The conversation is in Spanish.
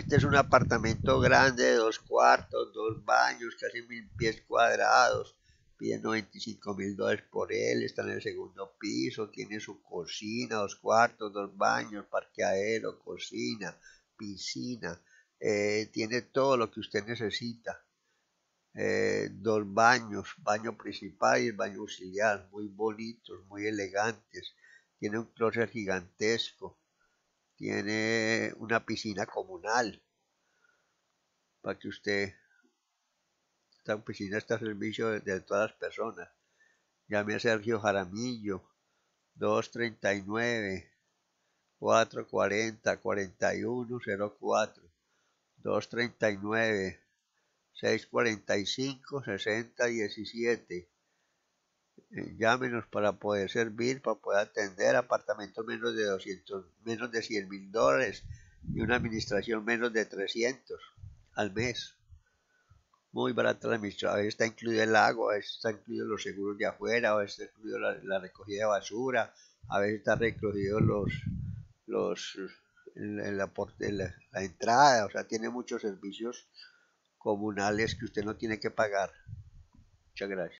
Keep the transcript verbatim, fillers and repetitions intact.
Este es un apartamento grande de dos cuartos, dos baños, casi mil pies cuadrados. Pide noventa y cinco mil dólares por él. Está en el segundo piso. Tiene su cocina, dos cuartos, dos baños, parqueadero, cocina, piscina. Eh, tiene todo lo que usted necesita. Eh, dos baños, baño principal y el baño auxiliar, muy bonitos, muy elegantes. Tiene un clóset gigantesco. Tiene una piscina comunal para que usted, esta piscina está a servicio de, de todas las personas. Llame a Sergio Jaramillo, dos tres nueve, cuatro cuatro cero, cuatro uno cero cuatro, dos tres nueve, seis cuatro cinco, seis cero uno siete. Llámenos para poder servir, para poder atender apartamentos menos de doscientos, menos de cien mil dólares y una administración menos de trescientos al mes. Muy barata la administración. A veces está incluido el agua, a veces está incluido los seguros de afuera, a veces está incluido la, la recogida de basura, a veces está recogido los, los, el, el aporte, la, la entrada. O sea, tiene muchos servicios comunales que usted no tiene que pagar. Muchas gracias.